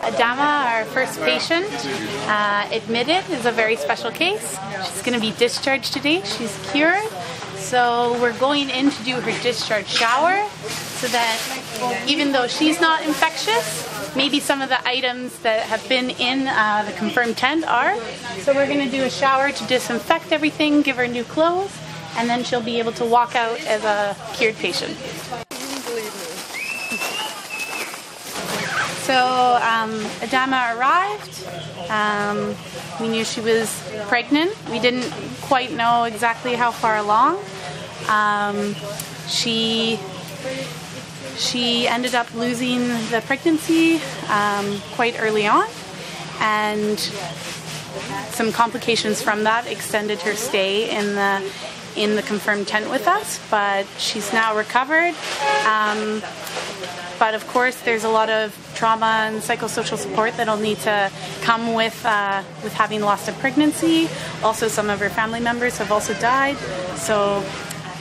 Adama, our first patient admitted, is a very special case. She's going to be discharged today. She's cured. So we're going in to do her discharge shower so that even though she's not infectious, maybe some of the items that have been in the confirmed tent are. So we're going to do a shower to disinfect everything, give her new clothes, and then she'll be able to walk out as a cured patient. So Adama arrived. We knew she was pregnant. We didn't quite know exactly how far along. She ended up losing the pregnancy quite early on, and some complications from that extended her stay in the confirmed tent with us, but she's now recovered. But of course, there's a lot of trauma and psychosocial support that'll need to come with having lost a pregnancy. Also, some of her family members have also died. So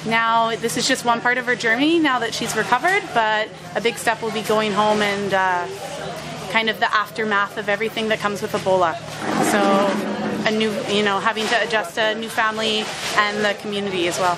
now this is just one part of her journey now that she's recovered, but a big step will be going home and kind of the aftermath of everything that comes with Ebola. So, a new, having to adjust to a new family and the community as well.